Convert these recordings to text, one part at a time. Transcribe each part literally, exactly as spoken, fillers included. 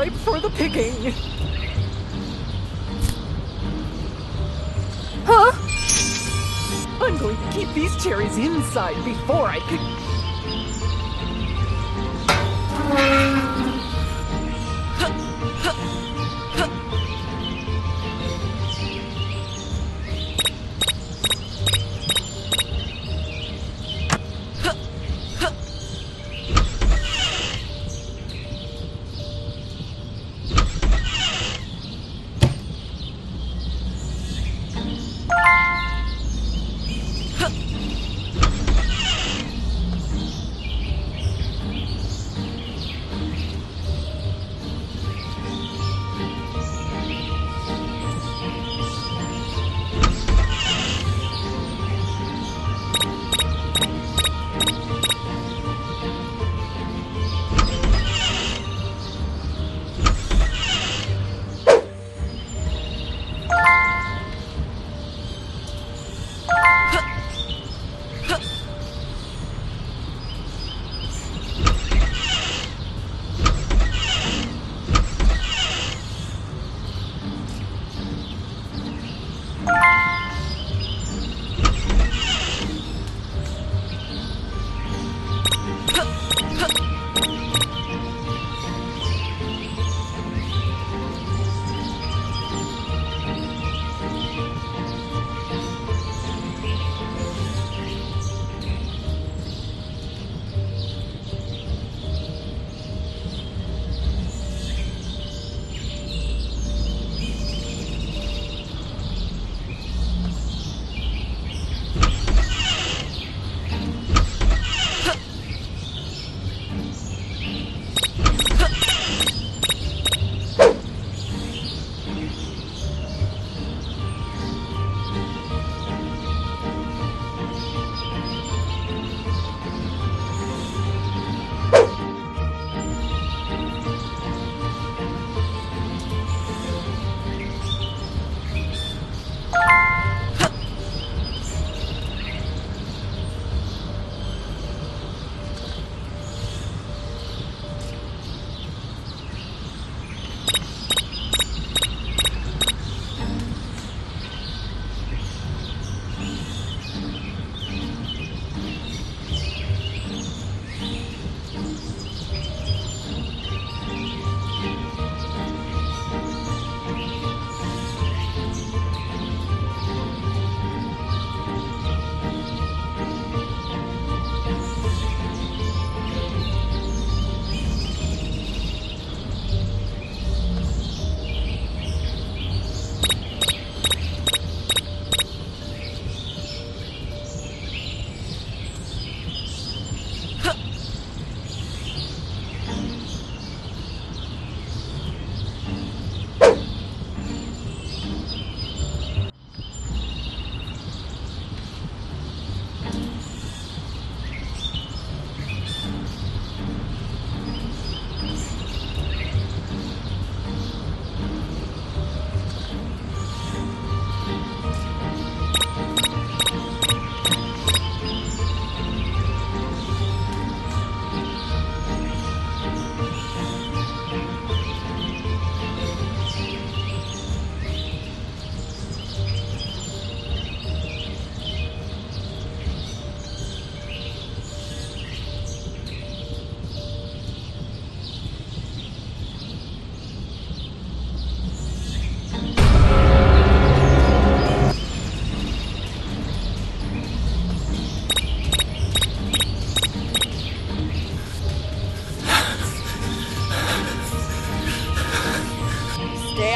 ripe for the picking. Huh? I'm going to keep these cherries inside before I pick.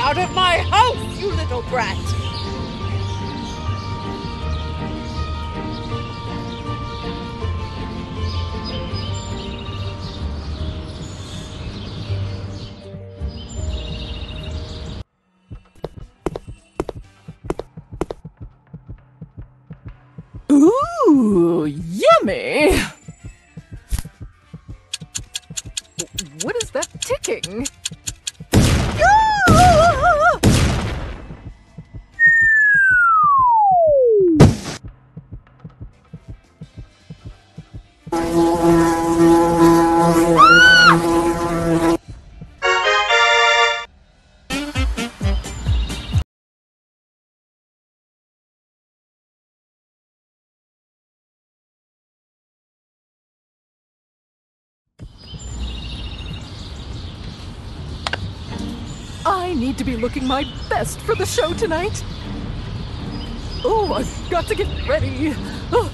Out of my house, you little brat! Ooh, yummy! What is that ticking? Ah! I need to be looking my best for the show tonight. Oh, I've got to get ready. Oh.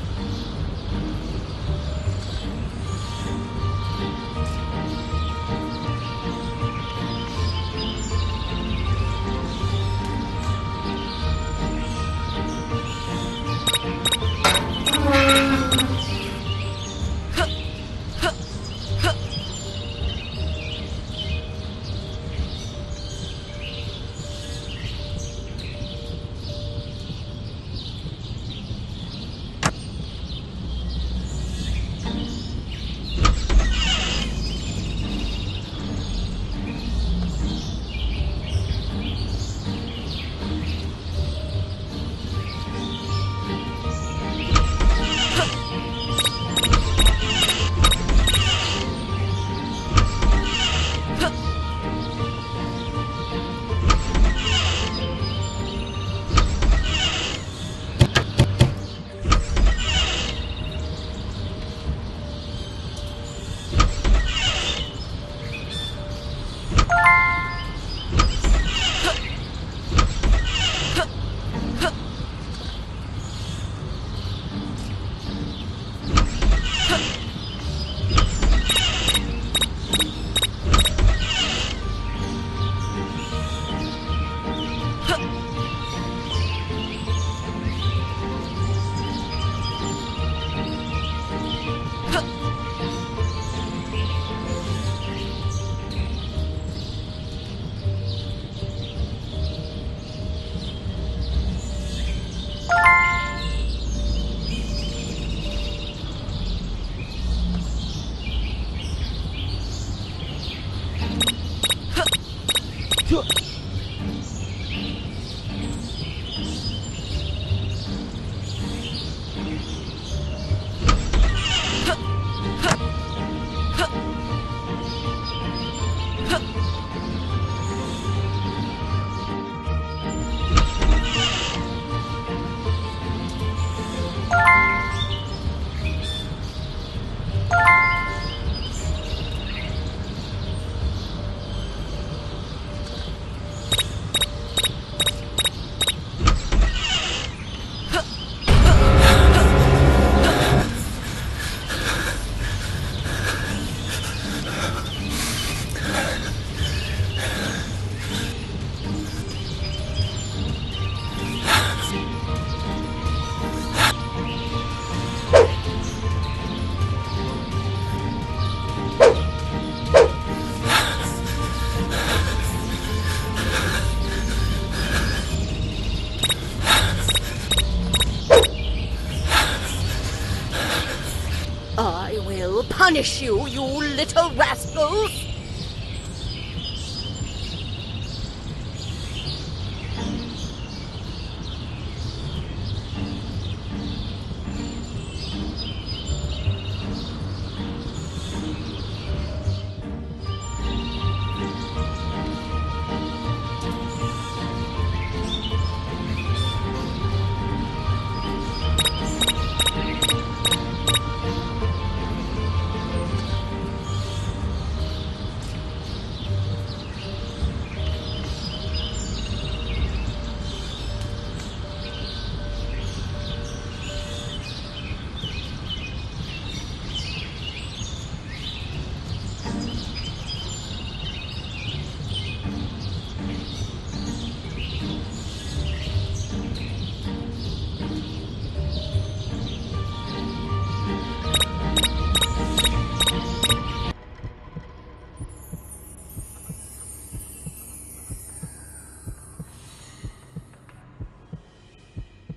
Punish you, you little rascals!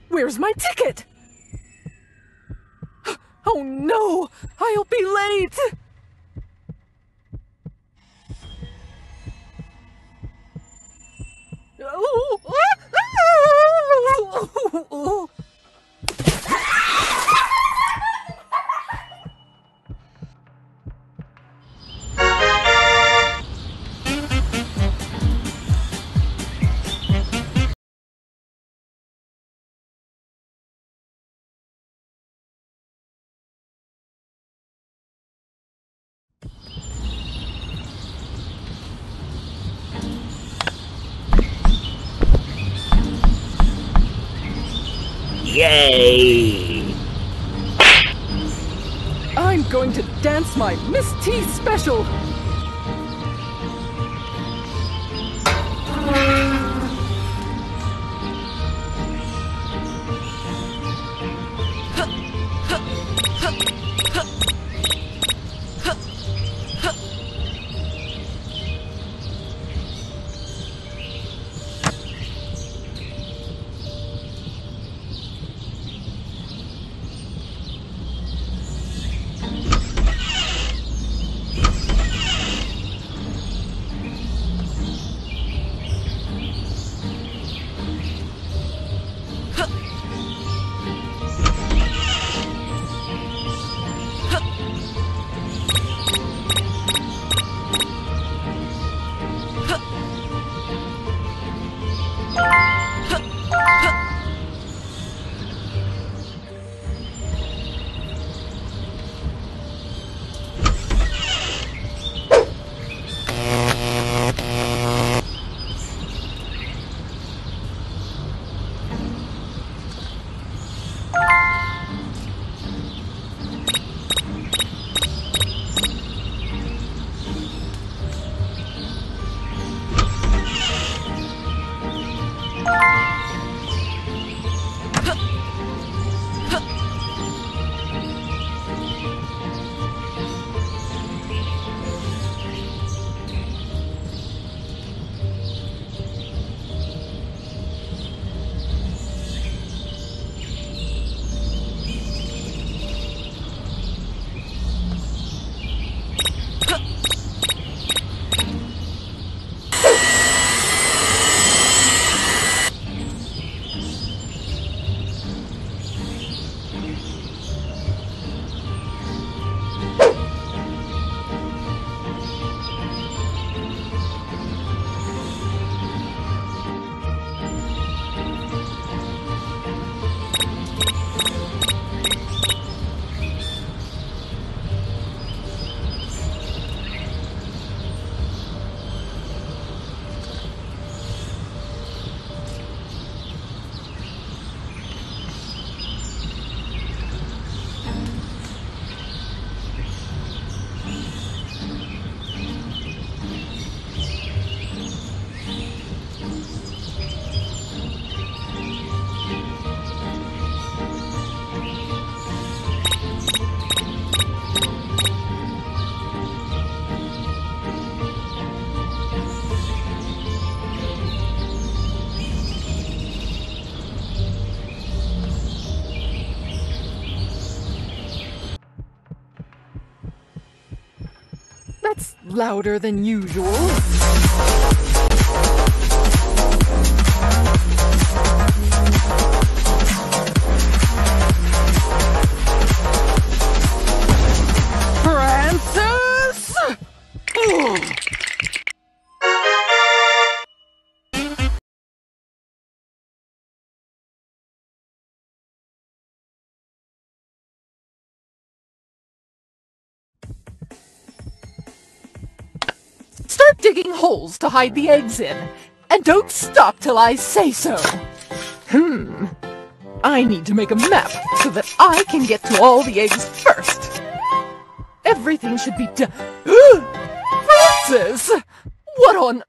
Where's my ticket? Oh no! I'll be late! Oh! Oh! Oh! Oh! Yay! I'm going to dance my Miss T special! Louder than usual. Francis! Ooh. Start digging holes to hide the eggs in, and don't stop till I say so. Hmm. I need to make a map so that I can get to all the eggs first. Everything should be done. Francis! What on...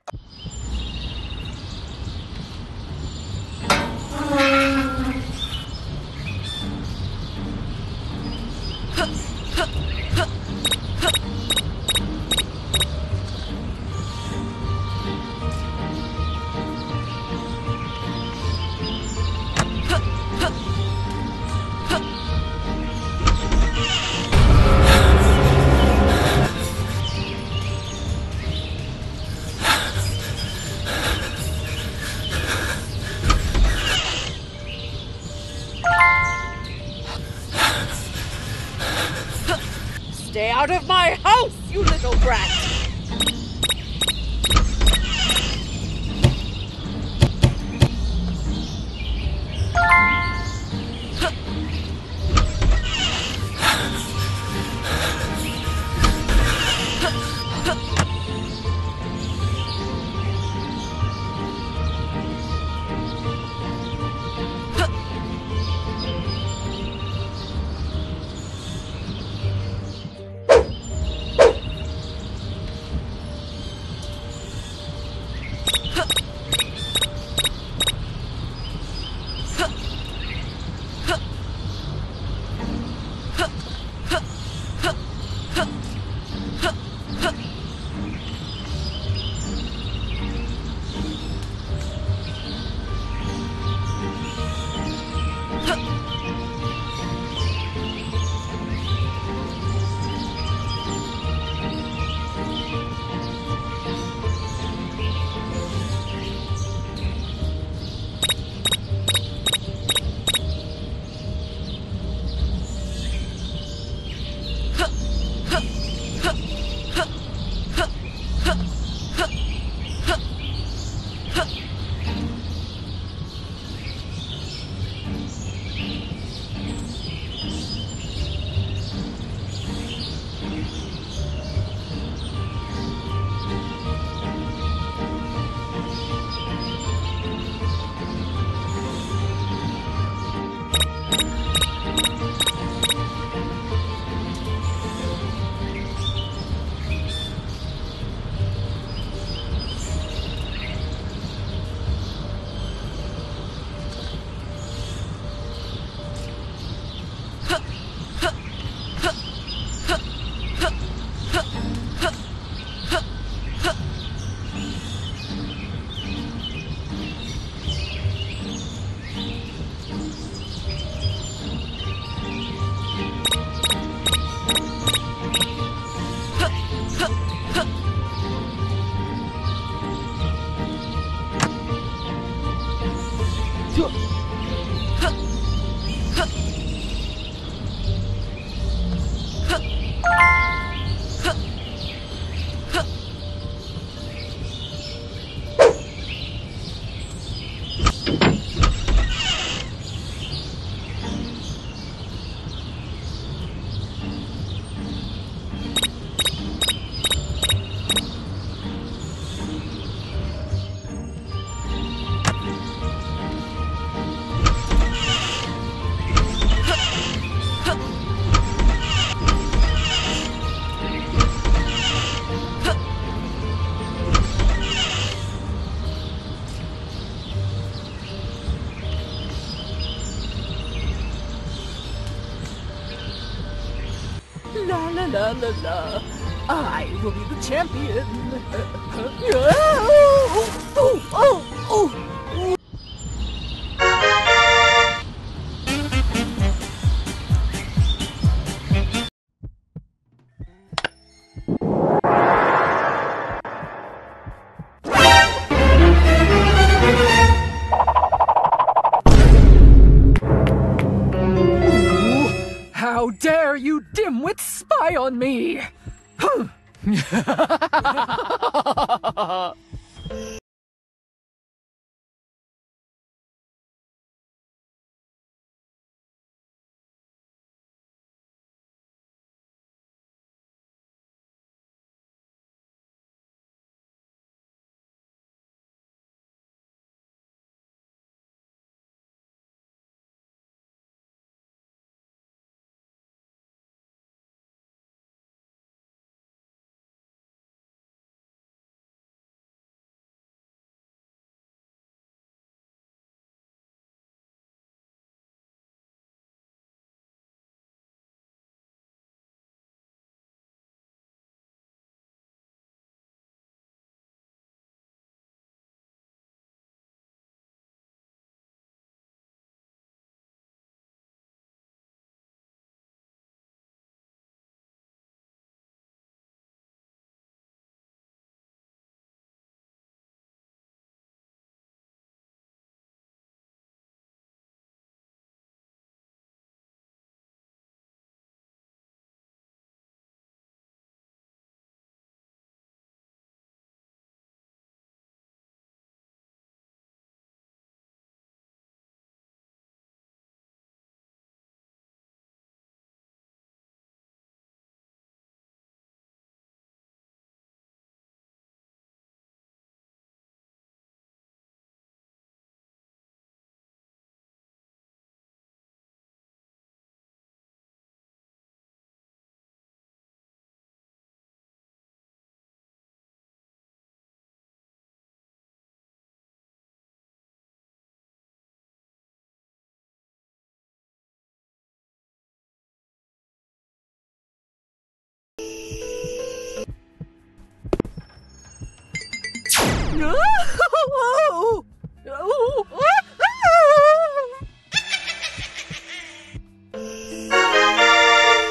Stay out of my house, you little brat! la la la. I will be the champion. Oh, oh, oh, oh.